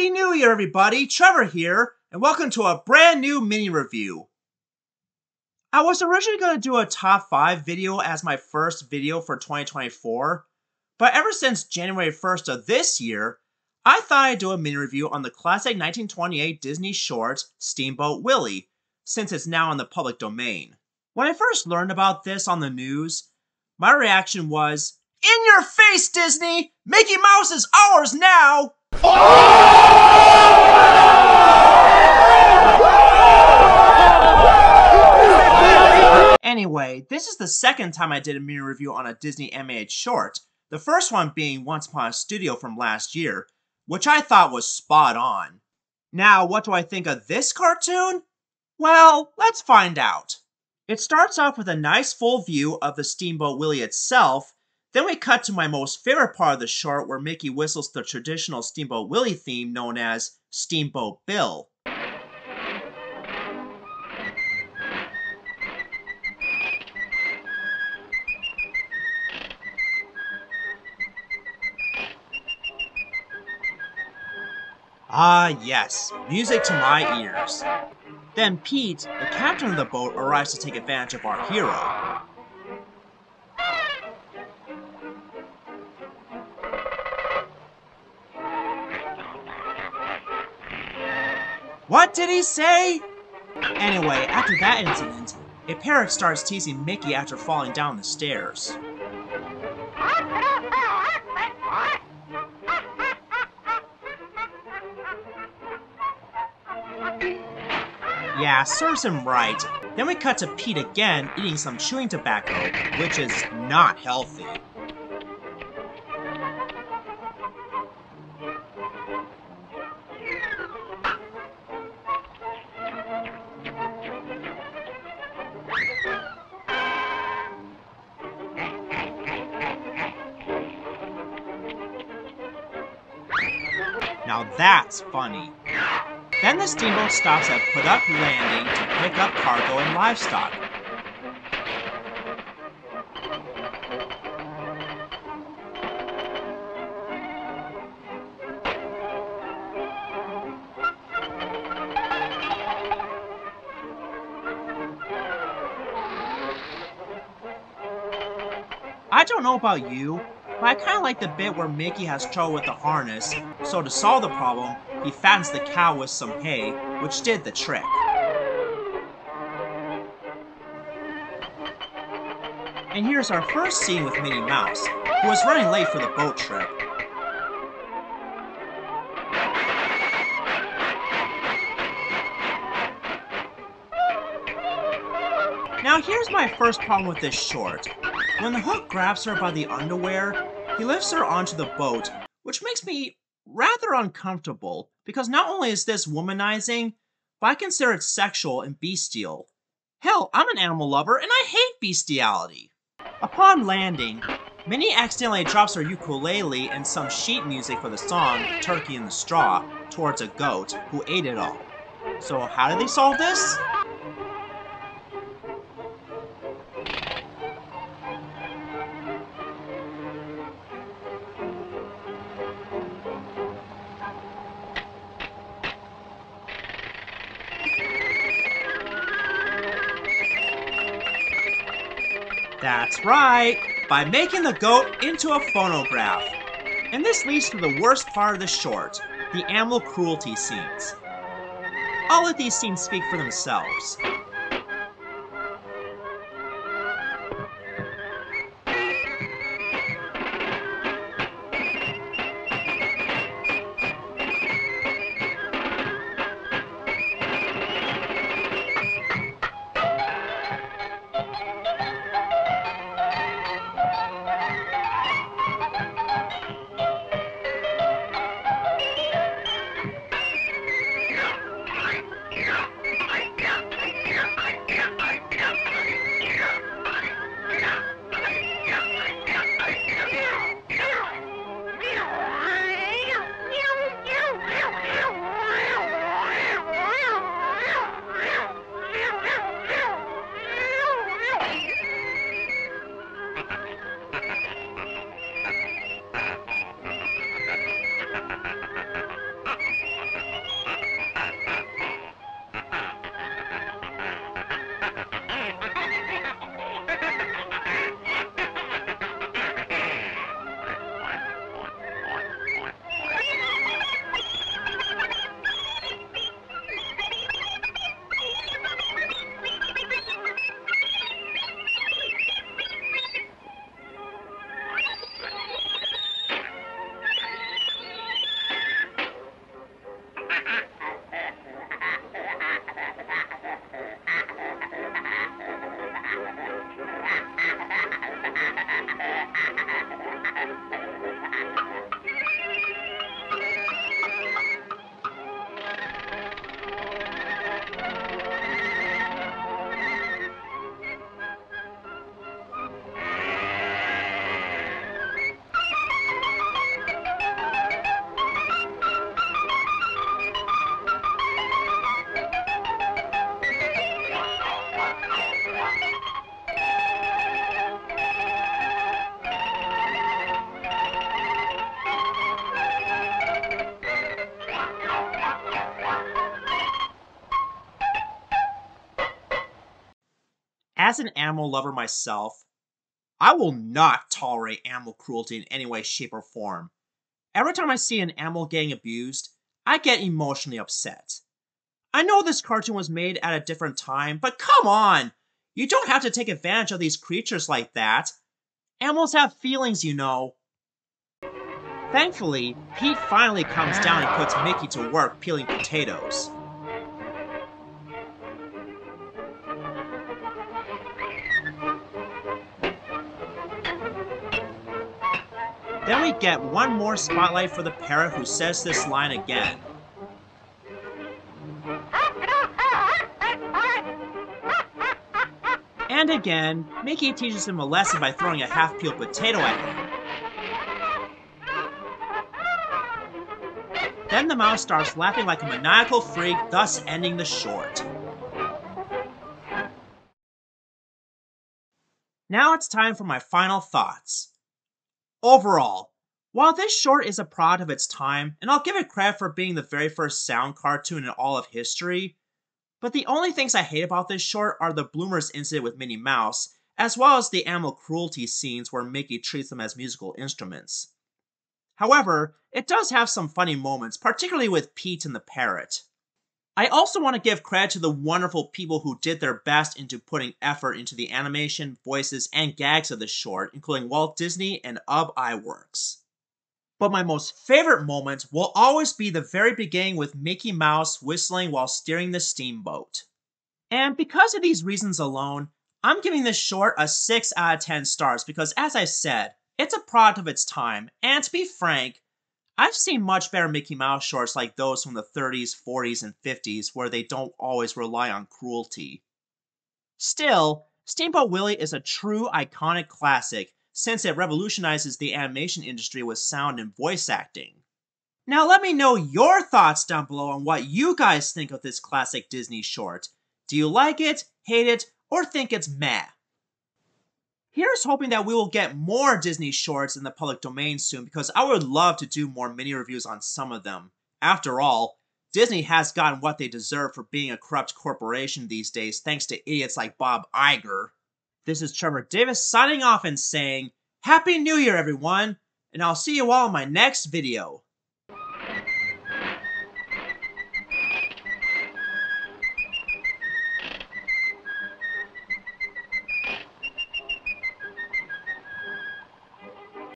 Happy New Year, everybody! Trevor here, and welcome to a brand new mini review. I was originally going to do a top 5 video as my first video for 2024, but ever since January 1st of this year, I thought I'd do a mini review on the classic 1928 Disney short, Steamboat Willie, since it's now in the public domain. When I first learned about this on the news, my reaction was, "In your face, Disney! Mickey Mouse is ours now!" Anyway, this is the second time I did a mini review on a Disney M.A.H. short, the first one being Once Upon a Studio from last year, which I thought was spot on. Now, what do I think of this cartoon? Well, let's find out. It starts off with a nice full view of the Steamboat Willie itself. Then we cut to my most favorite part of the short where Mickey whistles the traditional Steamboat Willie theme known as Steamboat Bill. Ah yes, music to my ears. Then Pete, the captain of the boat, arrives to take advantage of our hero. What did he say? Anyway, after that incident, a parrot starts teasing Mickey after falling down the stairs. Yeah, serves him right. Then we cut to Pete again eating some chewing tobacco, which is not healthy. Now that's funny. Then the steamboat stops at Put Up Landing to pick up cargo and livestock. I don't know about you, but I kind of like the bit where Mickey has trouble with the harness, so to solve the problem, he fattens the cow with some hay, which did the trick. And here's our first scene with Minnie Mouse, who was running late for the boat trip. Now here's my first problem with this short. When the hook grabs her by the underwear, he lifts her onto the boat, which makes me rather uncomfortable, because not only is this womanizing, but I consider it sexual and bestial. Hell, I'm an animal lover and I hate bestiality. Upon landing, Minnie accidentally drops her ukulele and some sheet music for the song Turkey in the Straw towards a goat who ate it all. So how did they solve this? That's right, by making the goat into a phonograph. And this leads to the worst part of the short, the animal cruelty scenes. I'll let these scenes speak for themselves. as an animal lover myself, I will not tolerate animal cruelty in any way, shape, or form. Every time I see an animal getting abused, I get emotionally upset. I know this cartoon was made at a different time, but come on! You don't have to take advantage of these creatures like that. Animals have feelings, you know. Thankfully, Pete finally comes down and puts Mickey to work peeling potatoes. Then we get one more spotlight for the parrot who says this line again. And again, Mickey teaches him a lesson by throwing a half-peeled potato at him. Then the mouse starts laughing like a maniacal freak, thus ending the short. Now it's time for my final thoughts. Overall, while this short is a product of its time, and I'll give it credit for being the very first sound cartoon in all of history, but the only things I hate about this short are the bloomers incident with Minnie Mouse, as well as the animal cruelty scenes where Mickey treats them as musical instruments. However, it does have some funny moments, particularly with Pete and the parrot. I also want to give credit to the wonderful people who did their best into putting effort into the animation, voices, and gags of this short, including Walt Disney and Ub Iwerks. But my most favorite moment will always be the very beginning with Mickey Mouse whistling while steering the steamboat. And because of these reasons alone, I'm giving this short a 6 out of 10 stars because, as I said, it's a product of its time, and to be frank, I've seen much better Mickey Mouse shorts like those from the 30s, 40s, and 50s where they don't always rely on cruelty. Still, Steamboat Willie is a true iconic classic since it revolutionizes the animation industry with sound and voice acting. Now let me know your thoughts down below on what you guys think of this classic Disney short. Do you like it, hate it, or think it's meh? Here's hoping that we will get more Disney shorts in the public domain soon because I would love to do more mini reviews on some of them. After all, Disney has gotten what they deserve for being a corrupt corporation these days thanks to idiots like Bob Iger. This is Trevor Davis signing off and saying, Happy New Year everyone, and I'll see you all in my next video.